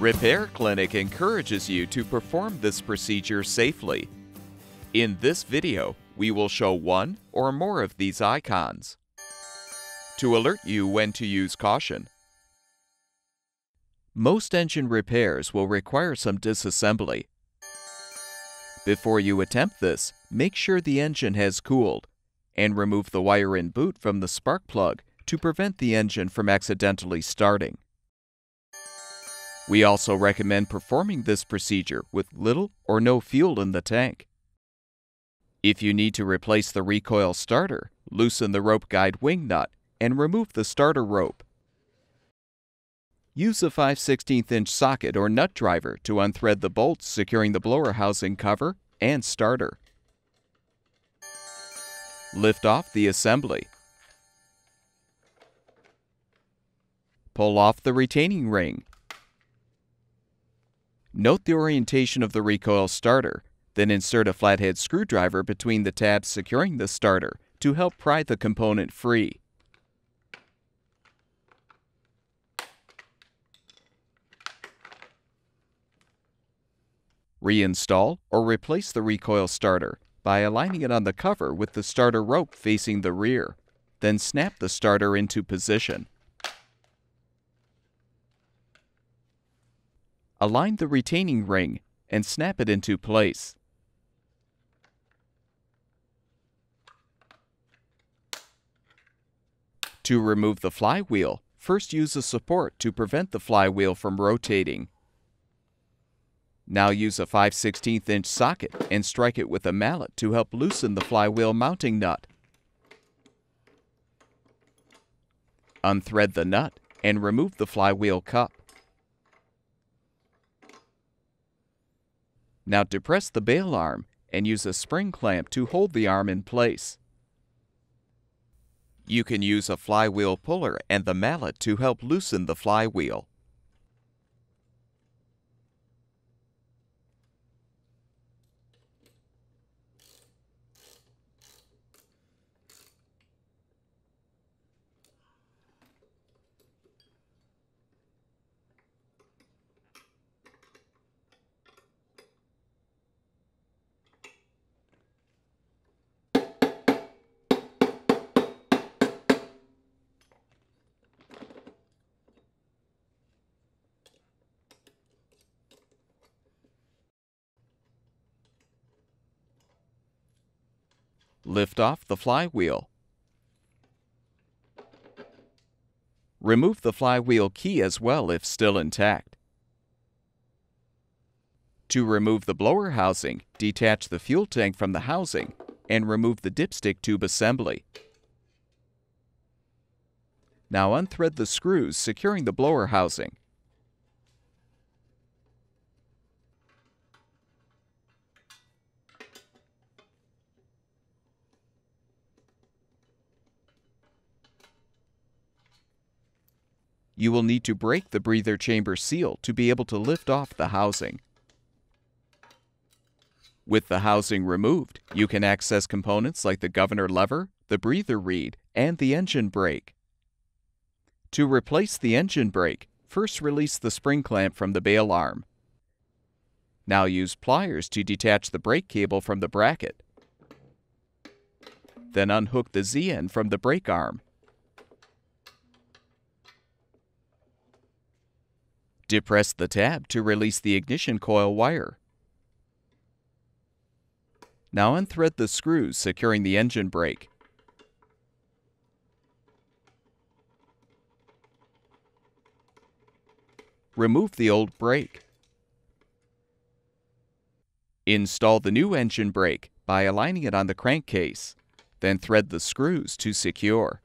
Repair Clinic encourages you to perform this procedure safely. In this video, we will show one or more of these icons to alert you when to use caution. Most engine repairs will require some disassembly. Before you attempt this, make sure the engine has cooled and remove the wire and boot from the spark plug to prevent the engine from accidentally starting. We also recommend performing this procedure with little or no fuel in the tank. If you need to replace the recoil starter, loosen the rope guide wing nut and remove the starter rope. Use a 5/16-inch socket or nut driver to unthread the bolts securing the blower housing cover and starter. Lift off the assembly. Pull off the retaining ring. Note the orientation of the recoil starter, then insert a flathead screwdriver between the tabs securing the starter to help pry the component free. Reinstall or replace the recoil starter by aligning it on the cover with the starter rope facing the rear, then snap the starter into position. Align the retaining ring and snap it into place. To remove the flywheel, first use a support to prevent the flywheel from rotating. Now use a 5/16-inch socket and strike it with a mallet to help loosen the flywheel mounting nut. Unthread the nut and remove the flywheel cup. Now depress the bail arm and use a spring clamp to hold the arm in place. You can use a flywheel puller and the mallet to help loosen the flywheel. Lift off the flywheel. Remove the flywheel key as well if still intact. To remove the blower housing, detach the fuel tank from the housing and remove the dipstick tube assembly. Now unthread the screws securing the blower housing. You will need to break the breather chamber seal to be able to lift off the housing. With the housing removed, you can access components like the governor lever, the breather reed, and the engine brake. To replace the engine brake, first release the spring clamp from the bail arm. Now use pliers to detach the brake cable from the bracket. Then unhook the Z-end from the brake arm. Depress the tab to release the ignition coil wire. Now unthread the screws securing the engine brake. Remove the old brake. Install the new engine brake by aligning it on the crankcase, then thread the screws to secure.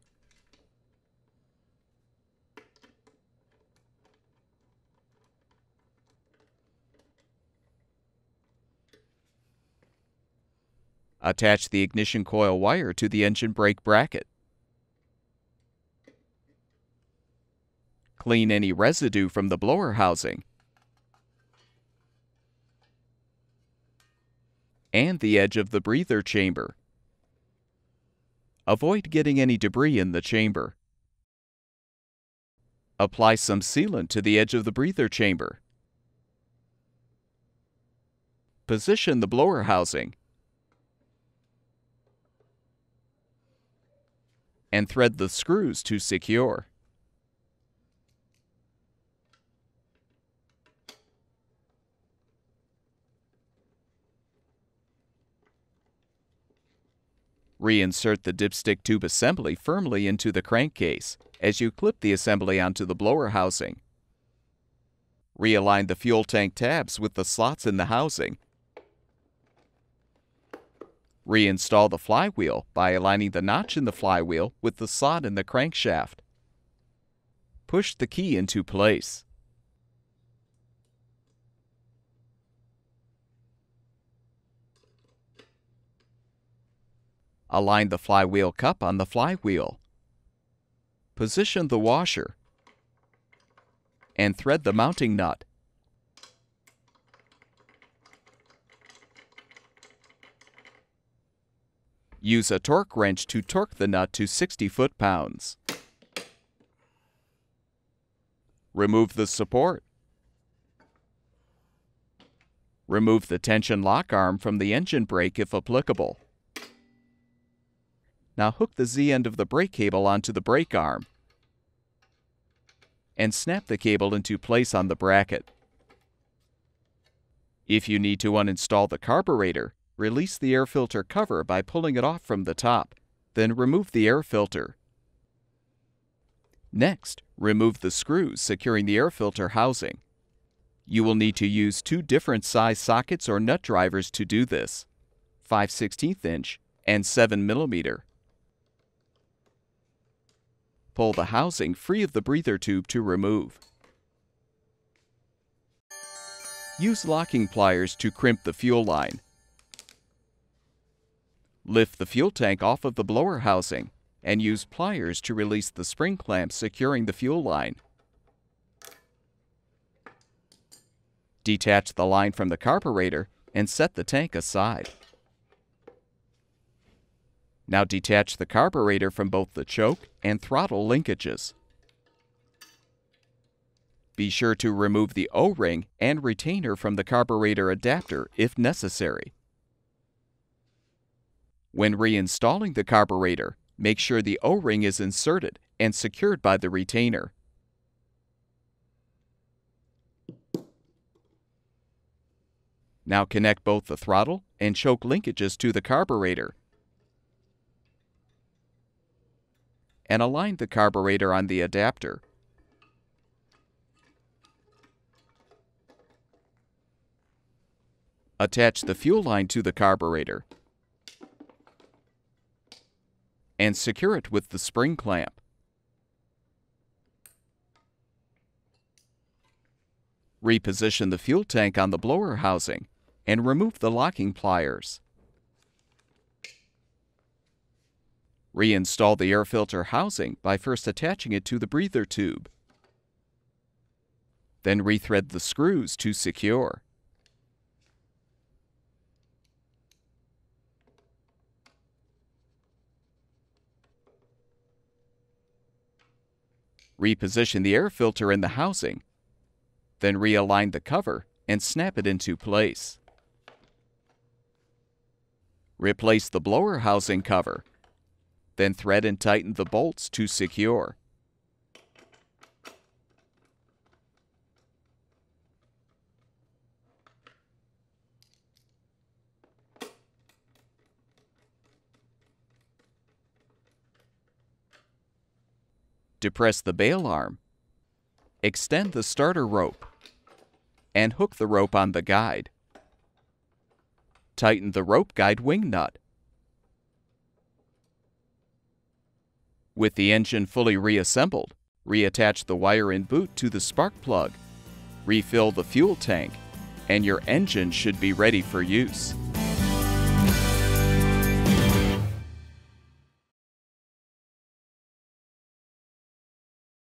Attach the ignition coil wire to the engine brake bracket. Clean any residue from the blower housing and the edge of the breather chamber. Avoid getting any debris in the chamber. Apply some sealant to the edge of the breather chamber. Position the blower housing and thread the screws to secure. Reinsert the dipstick tube assembly firmly into the crankcase as you clip the assembly onto the blower housing. Realign the fuel tank tabs with the slots in the housing. Reinstall the flywheel by aligning the notch in the flywheel with the slot in the crankshaft. Push the key into place. Align the flywheel cup on the flywheel. Position the washer and thread the mounting nut. Use a torque wrench to torque the nut to 60 foot-pounds. Remove the support. Remove the tension lock arm from the engine brake if applicable. Now hook the Z end of the brake cable onto the brake arm and snap the cable into place on the bracket. If you need to uninstall the carburetor, release the air filter cover by pulling it off from the top, then remove the air filter. Next, remove the screws securing the air filter housing. You will need to use two different size sockets or nut drivers to do this, 5/16 inch and 7 mm. Pull the housing free of the breather tube to remove. Use locking pliers to crimp the fuel line. Lift the fuel tank off of the blower housing and use pliers to release the spring clamp securing the fuel line. Detach the line from the carburetor and set the tank aside. Now detach the carburetor from both the choke and throttle linkages. Be sure to remove the O-ring and retainer from the carburetor adapter if necessary. When reinstalling the carburetor, make sure the O-ring is inserted and secured by the retainer. Now connect both the throttle and choke linkages to the carburetor and align the carburetor on the adapter. Attach the fuel line to the carburetor and secure it with the spring clamp. Reposition the fuel tank on the blower housing and remove the locking pliers. Reinstall the air filter housing by first attaching it to the breather tube. Then rethread the screws to secure. Reposition the air filter in the housing, then realign the cover and snap it into place. Replace the blower housing cover, then thread and tighten the bolts to secure. Depress the bail arm, extend the starter rope, and hook the rope on the guide. Tighten the rope guide wing nut. With the engine fully reassembled, reattach the wire in boot to the spark plug, refill the fuel tank, and your engine should be ready for use.